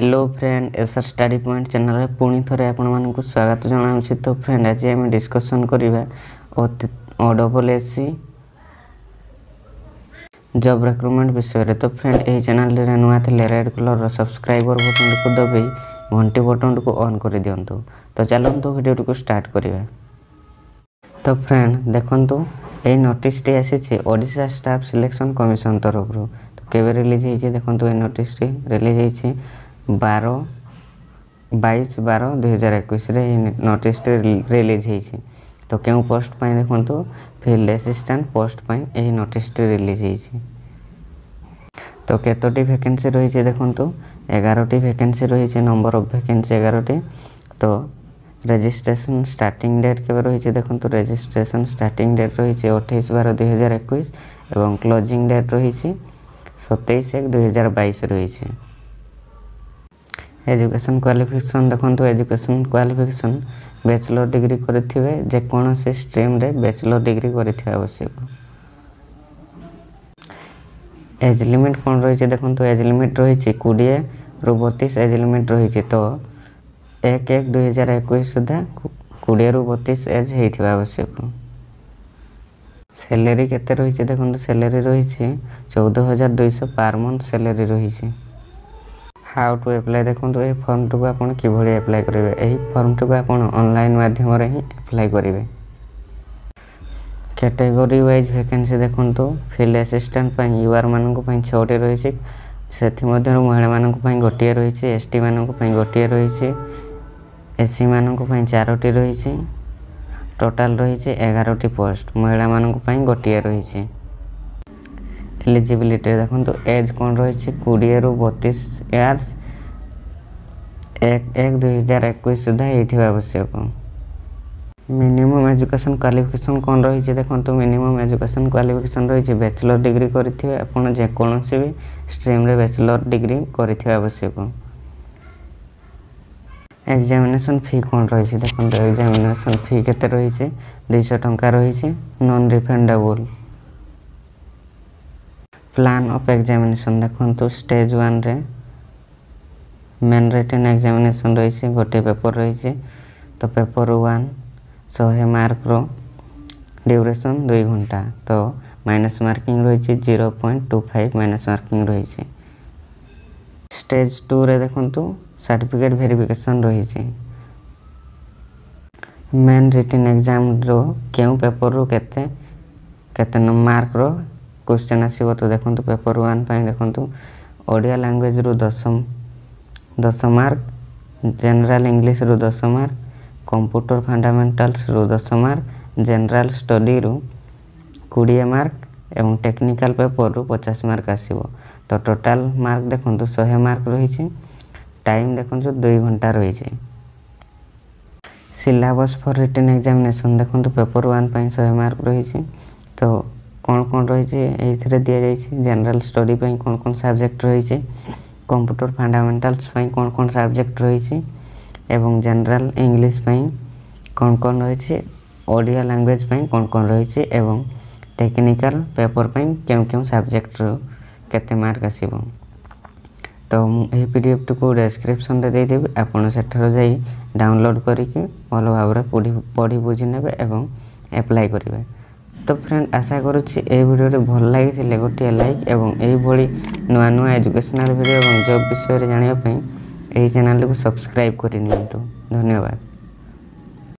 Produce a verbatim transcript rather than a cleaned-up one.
Hello friend, SR study point channel पुणी थे आपण मानक स्वागत जनाऊँ। तो फ्रेंड आज आम डिस्कसन करवा double S C job recruitment विषय। तो फ्रेंड यही चैनल नुआ थे रेड कलर सब्सक्राइबर बटन को दबाई घंटी बटन को ऑन कर दिंतु। तो चलतु भिडियो को स्टार्ट करवा। तो फ्रेंड देखो यही नोटिसटी आसी ओडिशा स्टाफ सिलेक्शन कमिशन तरफ रू के रिलीज हो। देखो ये नोटिसटी रिलीज हो बार बैश बार दुई हजार एकुश नोटिस रिलीज हो। तो क्यों पोस्ट पर देखो फील्ड एसिस्टेंट पोस्ट पर यही नोटिस रिलीज हो। तो केतोटी वैकेंसी रही देखो एगारोटी वैकेंसी रही, नंबर ऑफ वैकेंसी एगारोटी। तो रजिस्ट्रेशन स्टार्टिंग डेट के रही देखो रजिस्ट्रेशन स्टार्टिंग डेट रही अठाईस बार दुई हजार एकुश और क्लोजिंग डेट रही सतैश एक दुई हजार बैश रही। एजुकेशन क्वालिफिकेशन देखो एजुकेशन क्वालिफिकेशन बैचलर डिग्री करेंगे जेकोण से स्ट्रीम रे बैचलर डिग्री करवा आवश्यक। एज लिमिट कौन रही देखो एज लिमिट रही कोड़े रु बतीस एज लिमिट रही। तो एक एक दुई हजार एकुश सुधा कोड़े रु बतीस एज होता आवश्यक। सैलरी केते रही देखो सैलरी रही चौदह हजार दुई सौ पर मंथ सैलरी रही। हाउ टू एप्लाय देखो ये फॉर्म टू आपड़ कि एप्लाय करेंगे, यही फॉर्म टू ऑनलाइन माध्यम हिं एप्लाय करेंगे। कैटेगरी वाइज वैकेंसी देखो फील्ड असिस्टेंट पर यूआर मानी छोटे रही, से महिला मानी गोटे रही, एसटी मानी गोटे रही, एससी मानी चारोटी रही, टोटाल रही एगारोटी पोस्ट, महिला मानी गोटे रही। एलिजिबिलिटी देखो एज कौन रही कोड़े रु बतीस इयर्स एक एक दुई हजार एकुश सुधा होता आवश्यक। मिनिमम एजुकेशन क्वालिफिकेशन कौन रही देखो मिनिमम एजुकेशन क्वालिफिकेशन रही बैचलर डिग्री करेंगे आपड़ जेकोण से भी स्ट्रीम रे बैचलर डिग्री करेंगे आवश्यक। एग्जामिनेशन फी कौन रही देखो एग्जामिनेशन फी के रही दुई सौ टंका रही, non refundable. Plan of examination देखो स्टेज वन रे मेन रिटन एग्जामिनेशन रही गोटे पेपर रही। तो पेपर वन सौ मार्क रो ड्यूरेशन दुई घंटा। तो माइनस मार्किंग रही zero point two five minus marking रही। स्टेज टू रे देखो सर्टिफिकेट वेरिफिकेशन रही। मेन रिटन एग्जाम रो क्यों पेपर रो केते केते मार्क रो क्वेश्चन आसो। तो देखो पेपर वन पर देखो ओडिया लैंग्वेज रु दस दस मार्क, जनरल इंग्लिश रु दस मार्क, कंप्यूटर फंडामेंटल्स रु दस मार्क, जनरल स्टडी रु बीस मार्क एवं टेक्निकल पेपर रु पचास मार्क आसो। तो टोटाल मार्क देखो सौ मार्क रही। टाइम देखो दुई घंटा रही। सिलेबस फॉर रिटन एग्जामिनेशन देखो पेपर वन पर सौ मार्क रही। तो कौन कौन रही ये दि जाए जनरल स्टडी पर कौन कौन सब्जेक्ट रही, कंप्यूटर फंडामेंटल्स पर कौन कौन सब्जेक्ट रही एवं जनरल इंग्लिश पर कौन कौन रही, ओडिया लैंग्वेज पर कौन कौन रही एवं टेक्निकल पेपर पर क्यों क्यों सब्जेक्ट केते मार्क आसो। तो मुझे पीडीएफ टी को डिस्क्रिप्शन दे देदेवि आपड़ से डाउनलोड करके भल भाव पढ़ी बुझीने एप्लाई करेंगे। तो फ्रेंड आशा करुच्छी ए वीडियो भल लगी गोटे लाइक एवं यही नुआ नुआ एजुकेशनल वीडियो एवं जॉब विषय जानवाई चैनल को सब्सक्राइब करनी। धन्यवाद।